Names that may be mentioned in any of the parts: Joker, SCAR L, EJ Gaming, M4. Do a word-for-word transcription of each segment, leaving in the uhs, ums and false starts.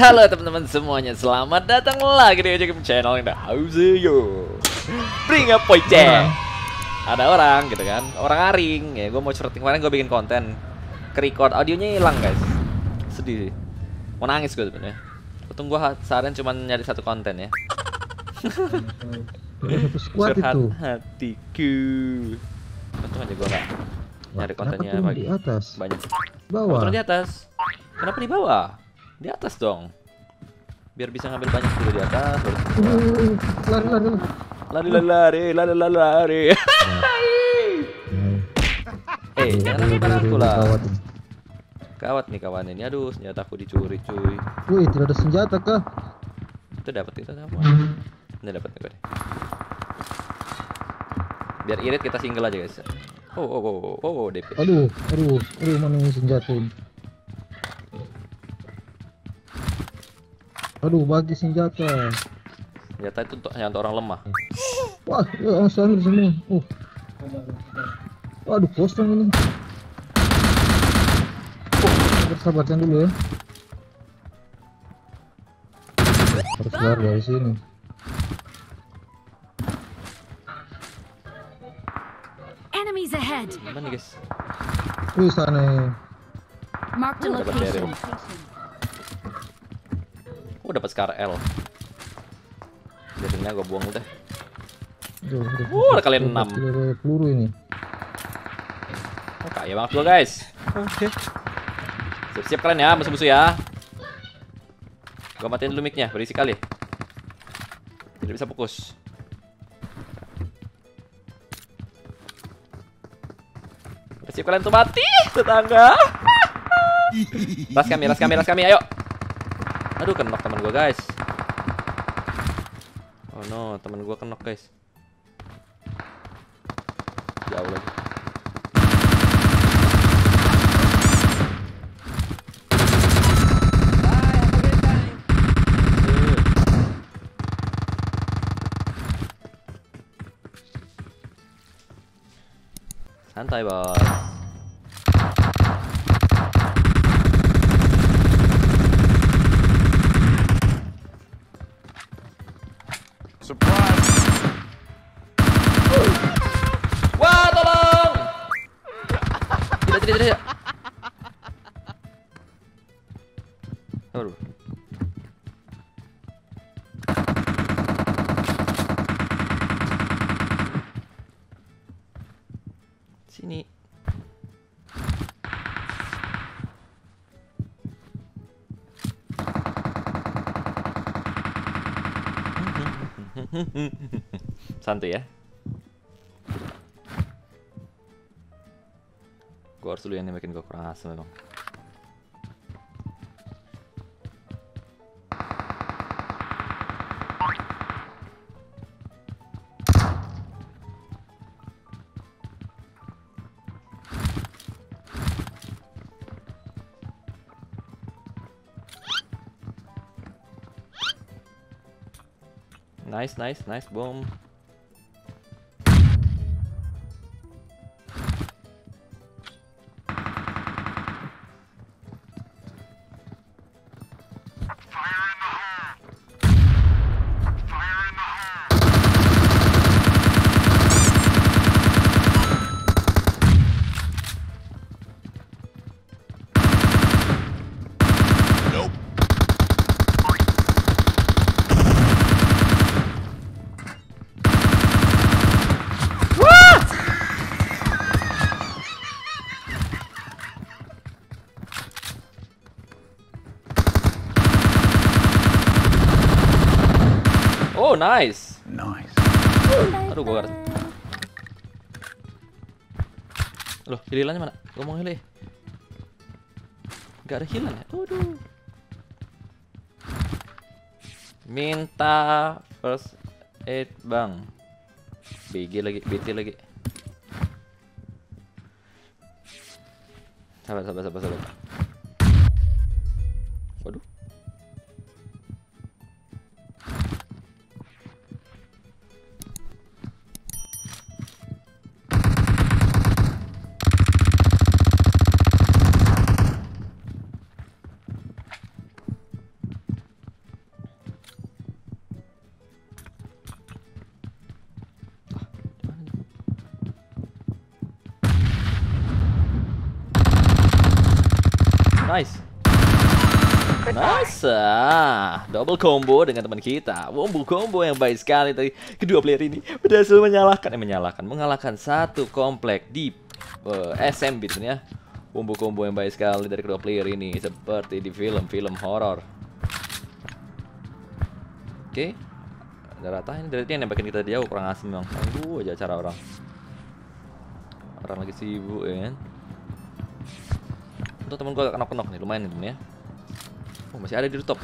Halo teman-teman semuanya, selamat datang lagi di E J Gaming channel yang dah yo. Bring up point. Ada orang gitu kan, orang aring ya. Gue mau syuting kemarin, gue bikin konten, ke-record audionya hilang guys. Sedih sih. Mau nangis gue sebenarnya. Untung gue seharian cuma nyari satu konten ya. Curhat hatiku. Untung aja gue gak nyari kontennya pagi. Banyak. Bawah. Di atas. Kenapa di bawah? Di atas dong. Biar bisa ngambil banyak dulu di atas. Lari lari lari lari lari lari lari. Eh, jangan ambil aku lah. Kawat nih kawan ini. Aduh, senjataku dicuri cuy. Wih, tidak ada senjata kah? Itu dapat kita semua. Ini dapat nih gue. Biar irit kita single aja guys. Oh oh oh oh, oh D P. Aduh, aduh, aduh mana senjata ini? Aduh, bagi senjata. Senjata itu untuk yang untuk orang lemah. Wah, ya, selalu semua. Uh. Waduh, kosong ini. Uh, sabarkan dulu ya. Harus keluar dari sini. Enemies ahead. Mana nih, guys? Wih, sana. Mark the location. Aku dapat SCAR L. Jadinya gue buang udah. Wuh, kalian enam. Peluru ini. Oh, kaya banget lo guys. Oke. Siap-siap kalian ya, musuh-musuh ya. Gue matiin dulu mic-nya, berisi kali. Tidak bisa fokus. Siap kalian tuh mati, tetangga. Ras kami, ras kami, ras kami, ayo. Aduh, kenok teman gue guys. Oh no, teman gue kenok guys. Jauh lagi. Santai bos. Aduh. Sini. Santai ya. Gua harus dulu yang makin gua kurang asem memang. Nice, nice, nice, boom. Oh nice, nice. Aduh gue harus. Loh, hilannya mana? Gue mau hilih. Gak ada hilan ya? Aduh. Minta first aid bang. B G lagi, B T lagi. Sabar, sabar, sabar, sabar. Waduh. Nice. Nice. Double combo dengan teman kita. Wombo combo yang baik sekali tadi. Kedua player ini berhasil menyalahkan eh, menyalahkan mengalahkan satu komplek di uh, S M Beats ya. Wombo combo yang baik sekali dari kedua player ini seperti di film-film horor. Oke. Okay. Daratan ini dari yang nembakin kita jauh kurang asem memang. Aduh aja cara orang. Orang lagi sibuk ya kan. Untuk temen gue agak knock-knock nih, lumayan nih temen ya. Oh masih ada di rooftop.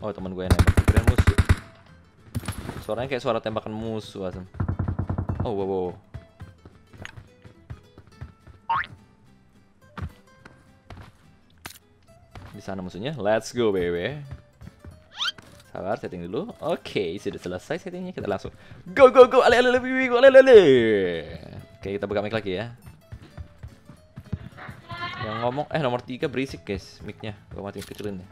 Oh teman gue yang nembak, keren musuh. Suaranya kayak suara tembakan musuh asem. Oh wow, wow. Di sana musuhnya, let's go baby. Sabar, setting dulu. Oke, sudah selesai settingnya, kita langsung go go go, ale ale ale go ale ale. Oke, kita buka mic lagi ya. Yang ngomong, eh nomor tiga berisik guys, micnya, gue matiin kecilin ya.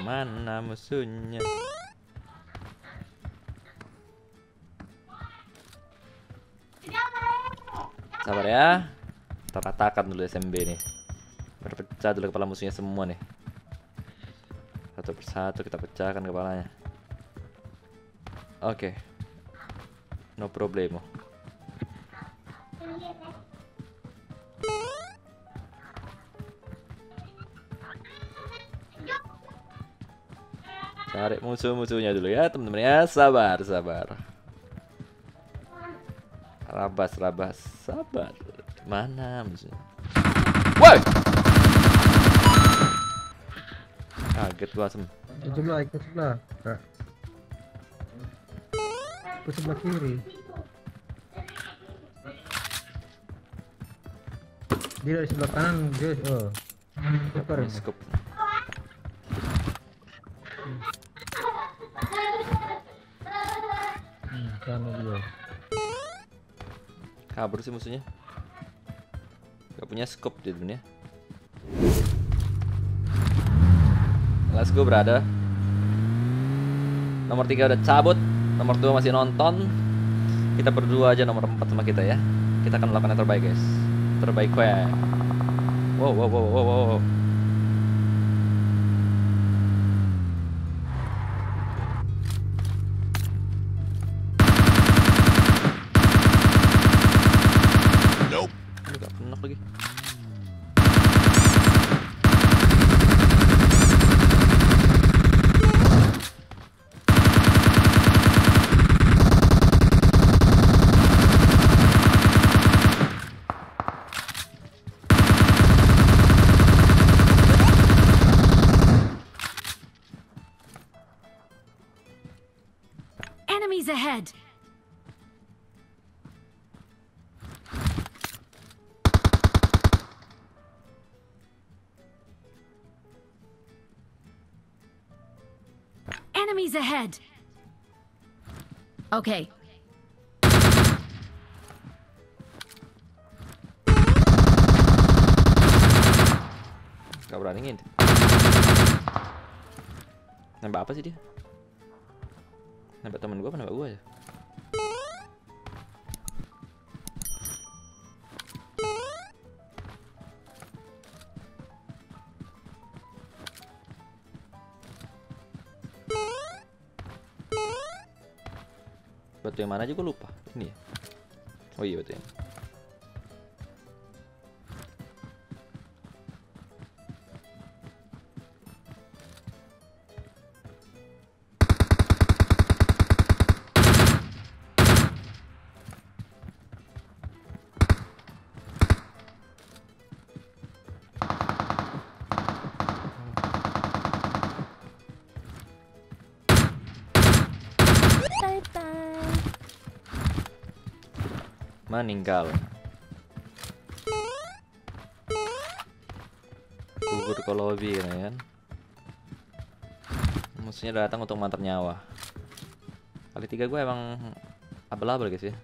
Mana musuhnya? Sabar ya, kita ratakan dulu S M B nih. Berpecah dulu kepala musuhnya semua nih. Satu persatu kita pecahkan kepalanya. Oke, okay. No problemo. Tarik musuh-musuhnya dulu ya teman-teman ya, sabar sabar. Rabas rabas sabar. Mana musuhnya? Woi. Kaget gua sem. Sebelah ikut sebelah. Ke sebelah kiri. Dia dari sebelah kanan, dia. Oh. Skop. Kabur sih musuhnya. Gak punya scope di dunia. Let's go brother. Nomor tiga udah cabut. Nomor dua masih nonton. Kita berdua aja nomor empat sama kita ya. Kita akan melakukan yang terbaik guys. Terbaik gue. Wow wow wow wow wow. Ahead. Enemies ahead. Okay. Gak berani ngintip. Nembak apa sih dia? Nembak temen gue apa nembak gue aja? Batu yang mana aja gue lupa. Ini ya? Oh iya batu yang ini. meninggal. Gugur ke lobby kan. Musuhnya datang untuk mantap nyawa. Kali tiga gue emang abal-abal guys ya.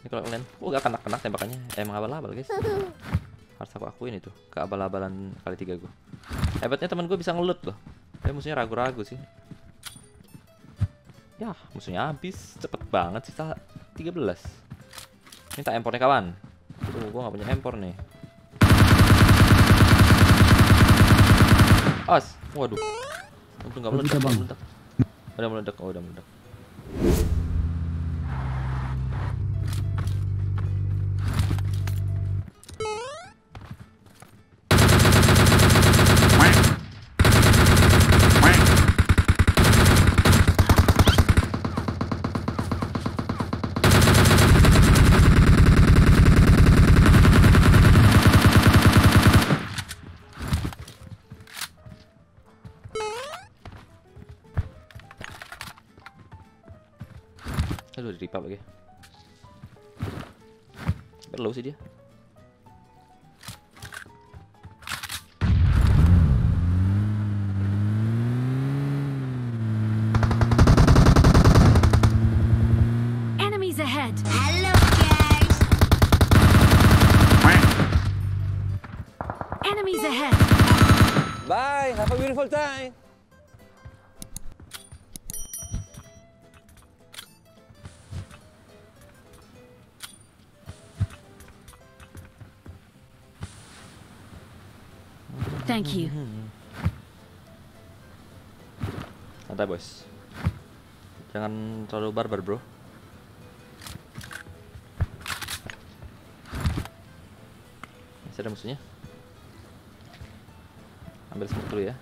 Ini kalau kalian, oh gak kena-kena tembakannya, emang abal-abal guys. Harus aku akuin itu, ke abal-abalan kali tiga gue. Hebatnya teman gue bisa ngelut loh. Tapi musuhnya ragu-ragu sih. Ya, musuhnya habis, cepet banget sisa tiga belas. Minta empornya kawan. Aduh, gue gak punya empor nih. As, waduh. Untung gak meledak, meledak. Udah meledak, oh udah meledak. Aduh, di ripap lagi. Perlu sih dia. Enemies ahead. Hello guys. Enemies ahead. Bye, have a beautiful time. Thank you. Santai bos, jangan terlalu barbar bro. Masih ada musuhnya. Ambil smoke dulu ya.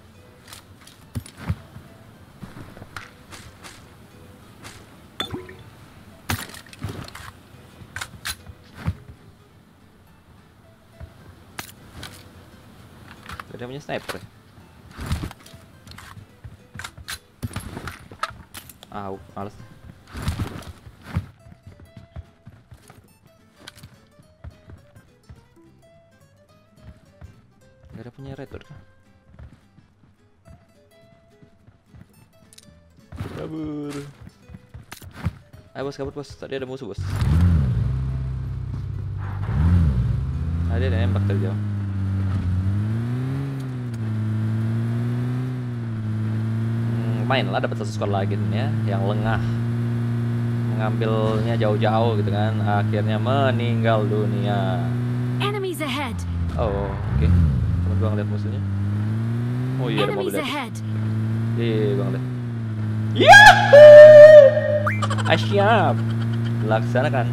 Dia punya sniper. Au, males. Gak ada punya retor kah? Kabur. Ayo bos, kabur bos. Tadi ada musuh bos. Tadi ada nembak dari jauh. Main lah, dapat satu skor lagi nih ya, yang lengah mengambilnya jauh-jauh gitu kan, akhirnya meninggal dunia. Enemies ahead. Oh oke, okay. Temen gua ngeliat musuhnya. Oh iya, ada mobil ahead. Iya bang lihat. Yahoo! Asyap, laksanakan.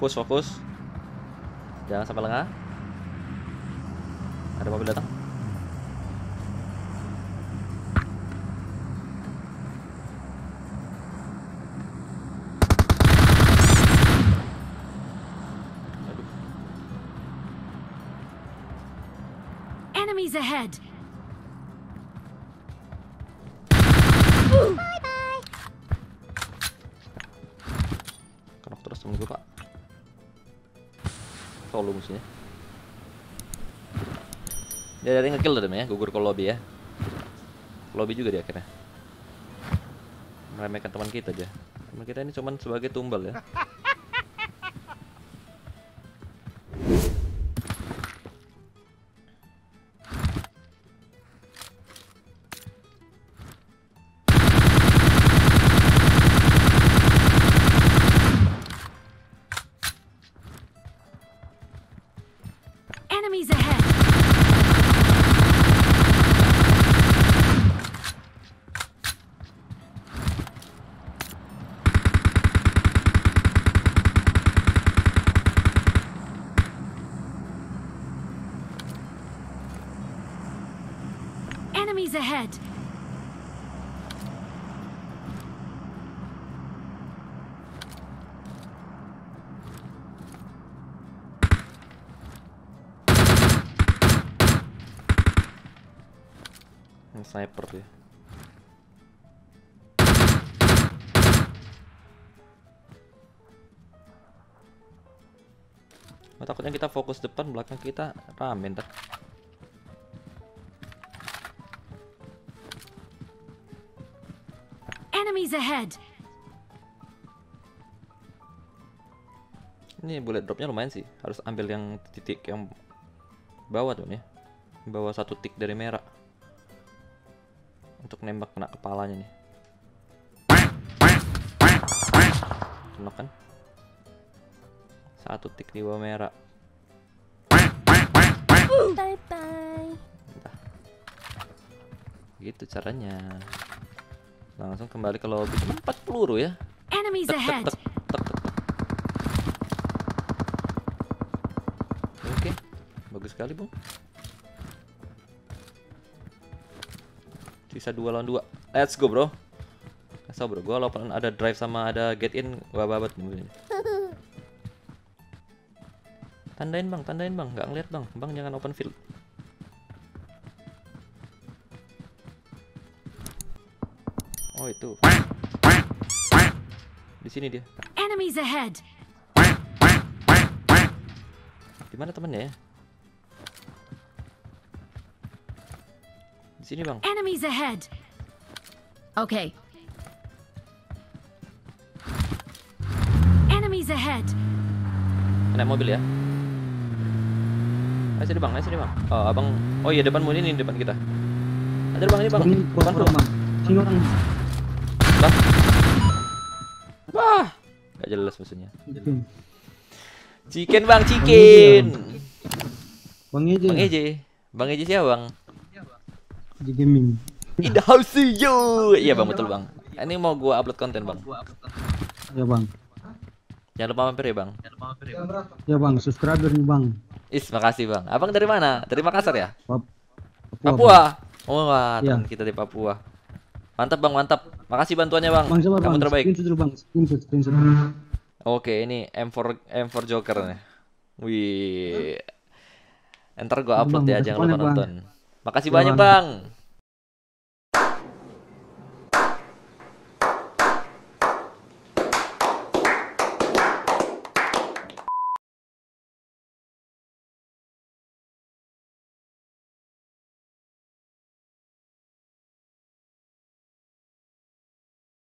Fokus, fokus. Jangan sampai lengah. Ada mobil datang. Aduh. Enemies ahead. Bye bye. Kenok terus temen gue, Pak. Solo musuhnya. Dia dari ngekill tadi ya, gugur ke lobby ya. Lobby juga dia akhirnya. Meremehkan teman kita aja. Teman kita ini cuman sebagai tumbal ya. Enemies ahead. Enemies ahead. yang sniper dia. Oh, takutnya kita fokus depan, belakang kita rame ntar. Enemies ahead. Ini bullet dropnya lumayan sih, harus ambil yang titik yang bawah tuh nih, bawah satu tik dari merah untuk nembak kena kepalanya nih. Kena kan? Satu tik di bawah merah. Bye bye. Entah. Gitu caranya. Langsung kembali ke lobby. Empat peluru ya. Enemies ahead. Bagus sekali, Bung. Sisa dua lawan dua. Let's go, Bro. Kasih Bro, gua walaupun ada drive sama ada get in, gua babat nih. Tandain, Bang, tandain, Bang. Nggak ngeliat, Bang. Bang jangan open field. Oh, itu. Di sini dia. Enemies ahead. Di mana temannya ya? Sini Bang. Enemies ahead. Oke. Okay. Enemies ahead. Naik mobil ya. Ayo sini Bang, ayo sini Bang. Oh, Abang. Oh iya depanmu ini, depan kita. Ada Bang ini Bang. Ini depan rumah. Sini orang. Bang. Wah, enggak jelas musuhnya. Chicken Bang, chicken. Bang E J. Bang E J. Bang E J siapa Bang? E J Gaming. In the house yo. Iya Bang, betul Bang. Ini mau gua upload konten Bang. Ya Bang. Jangan lupa mampir ya Bang. Jangan lupa mampir ya Bang. Ya Bang, subscriber nih Bang. Is, makasih Bang. Abang dari mana? Dari Makassar ya? Papua. Papua. Papua. Oh, wah, teman kita di Papua. Mantap Bang, mantap. Makasih bantuannya Bang. Bang Kamu Bang. Terbaik. Oke, ini M four M four Joker nih. Wih. Entar gua upload ya, jangan lupa nonton. Makasih banyak Bang.